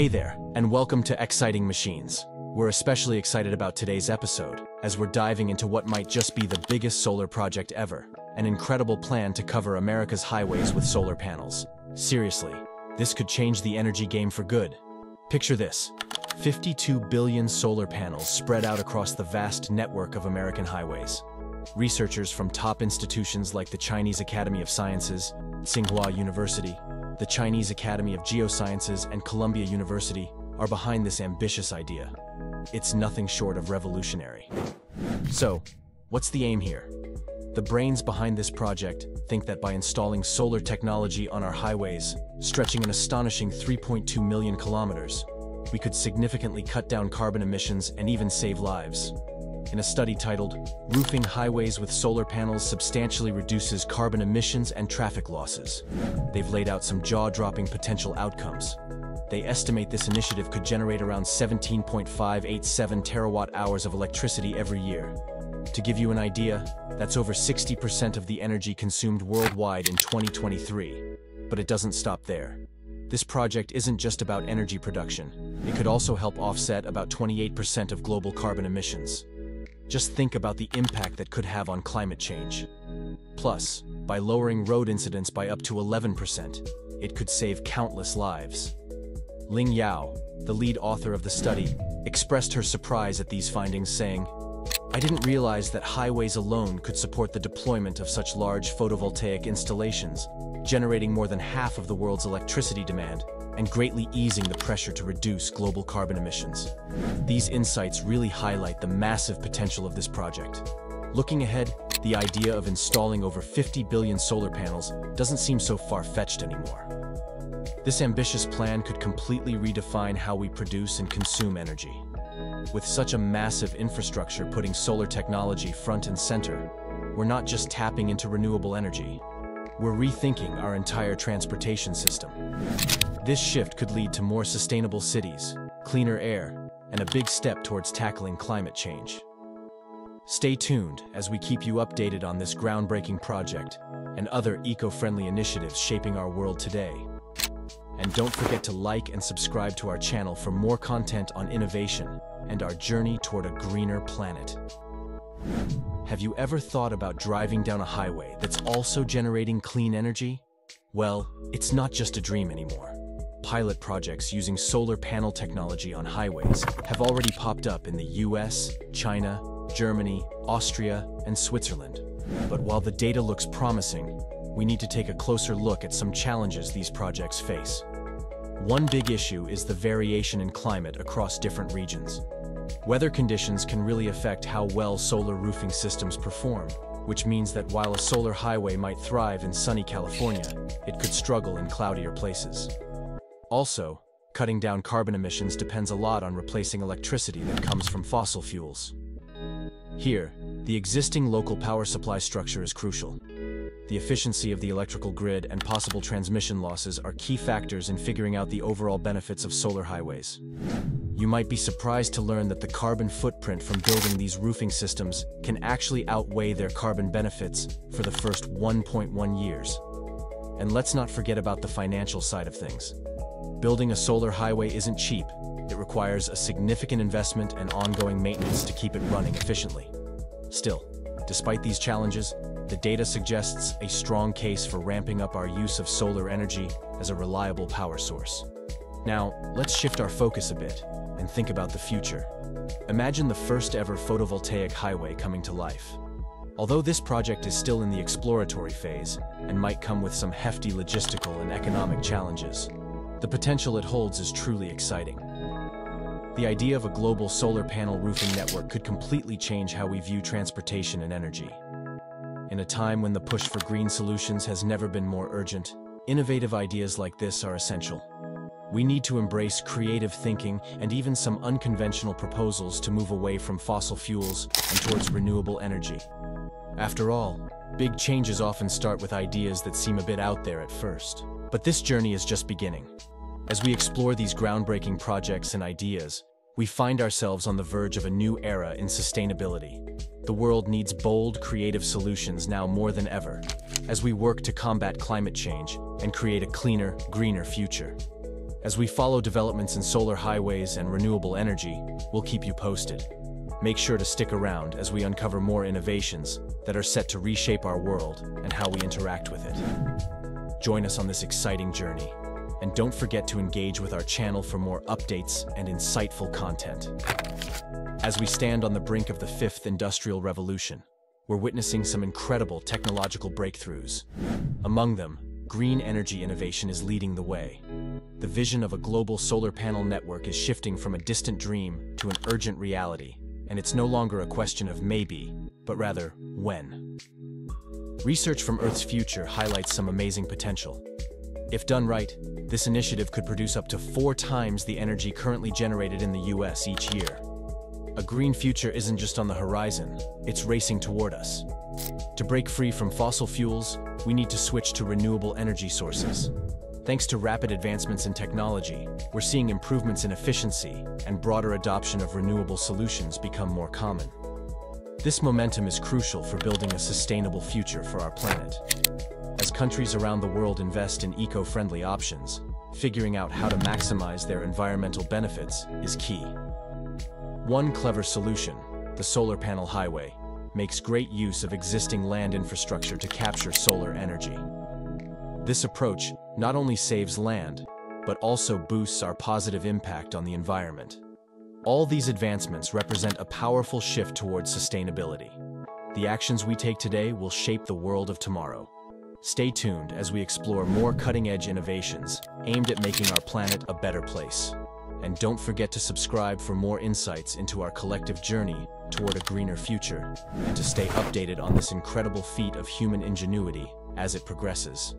Hey there, and welcome to Exciting Machines. We're especially excited about today's episode, as we're diving into what might just be the biggest solar project ever, an incredible plan to cover America's highways with solar panels. Seriously, this could change the energy game for good. Picture this, 52 billion solar panels spread out across the vast network of American highways. Researchers from top institutions like the Chinese Academy of Sciences, Tsinghua University, the Chinese Academy of Geosciences, and Columbia University are behind this ambitious idea. It's nothing short of revolutionary. So, what's the aim here? The brains behind this project think that by installing solar technology on our highways, stretching an astonishing 3.2 million kilometers, we could significantly cut down carbon emissions and even save lives. In a study titled, "Roofing Highways with Solar Panels Substantially Reduces Carbon Emissions and Traffic Losses," they've laid out some jaw-dropping potential outcomes. They estimate this initiative could generate around 17.587 terawatt-hours of electricity every year. To give you an idea, that's over 60% of the energy consumed worldwide in 2023. But it doesn't stop there. This project isn't just about energy production. It could also help offset about 28% of global carbon emissions. Just think about the impact that could have on climate change. Plus, by lowering road incidents by up to 11%, it could save countless lives. Ling Yao, the lead author of the study, expressed her surprise at these findings, saying, "I didn't realize that highways alone could support the deployment of such large photovoltaic installations, generating more than half of the world's electricity demand, and greatly easing the pressure to reduce global carbon emissions." These insights really highlight the massive potential of this project. Looking ahead, the idea of installing over 50 billion solar panels doesn't seem so far-fetched anymore. This ambitious plan could completely redefine how we produce and consume energy. With such a massive infrastructure putting solar technology front and center, we're not just tapping into renewable energy. We're rethinking our entire transportation system. This shift could lead to more sustainable cities, cleaner air, and a big step towards tackling climate change. Stay tuned as we keep you updated on this groundbreaking project and other eco-friendly initiatives shaping our world today. And don't forget to like and subscribe to our channel for more content on innovation and our journey toward a greener planet. Have you ever thought about driving down a highway that's also generating clean energy? Well, it's not just a dream anymore. Pilot projects using solar panel technology on highways have already popped up in the US, China, Germany, Austria, and Switzerland. But while the data looks promising, we need to take a closer look at some challenges these projects face. One big issue is the variation in climate across different regions. Weather conditions can really affect how well solar roofing systems perform, which means that while a solar highway might thrive in sunny California, it could struggle in cloudier places. Also, cutting down carbon emissions depends a lot on replacing electricity that comes from fossil fuels. Here, the existing local power supply structure is crucial. The efficiency of the electrical grid and possible transmission losses are key factors in figuring out the overall benefits of solar highways. You might be surprised to learn that the carbon footprint from building these roofing systems can actually outweigh their carbon benefits for the first 1.1 years. And let's not forget about the financial side of things. Building a solar highway isn't cheap. It requires a significant investment and ongoing maintenance to keep it running efficiently. Still, despite these challenges, the data suggests a strong case for ramping up our use of solar energy as a reliable power source. Now, let's shift our focus a bit and think about the future. Imagine the first ever photovoltaic highway coming to life. Although this project is still in the exploratory phase and might come with some hefty logistical and economic challenges, the potential it holds is truly exciting. The idea of a global solar panel roofing network could completely change how we view transportation and energy. In a time when the push for green solutions has never been more urgent, innovative ideas like this are essential. We need to embrace creative thinking and even some unconventional proposals to move away from fossil fuels and towards renewable energy. After all, big changes often start with ideas that seem a bit out there at first. But this journey is just beginning. As we explore these groundbreaking projects and ideas, we find ourselves on the verge of a new era in sustainability. The world needs bold, creative solutions now more than ever, as we work to combat climate change and create a cleaner, greener future. As we follow developments in solar highways and renewable energy, we'll keep you posted. Make sure to stick around as we uncover more innovations that are set to reshape our world and how we interact with it. Join us on this exciting journey, and don't forget to engage with our channel for more updates and insightful content. As we stand on the brink of the 5th Industrial Revolution, we're witnessing some incredible technological breakthroughs. Among them, green energy innovation is leading the way. The vision of a global solar panel network is shifting from a distant dream to an urgent reality, and it's no longer a question of maybe, but rather when. Research from Earth's Future highlights some amazing potential. If done right, this initiative could produce up to 4 times the energy currently generated in the US each year. A green future isn't just on the horizon, it's racing toward us. To break free from fossil fuels, we need to switch to renewable energy sources. Thanks to rapid advancements in technology, we're seeing improvements in efficiency and broader adoption of renewable solutions become more common. This momentum is crucial for building a sustainable future for our planet. As countries around the world invest in eco-friendly options, figuring out how to maximize their environmental benefits is key. One clever solution, the solar panel highway, makes great use of existing land infrastructure to capture solar energy. This approach not only saves land, but also boosts our positive impact on the environment. All these advancements represent a powerful shift towards sustainability. The actions we take today will shape the world of tomorrow. Stay tuned as we explore more cutting-edge innovations aimed at making our planet a better place. And don't forget to subscribe for more insights into our collective journey toward a greener future, and to stay updated on this incredible feat of human ingenuity as it progresses.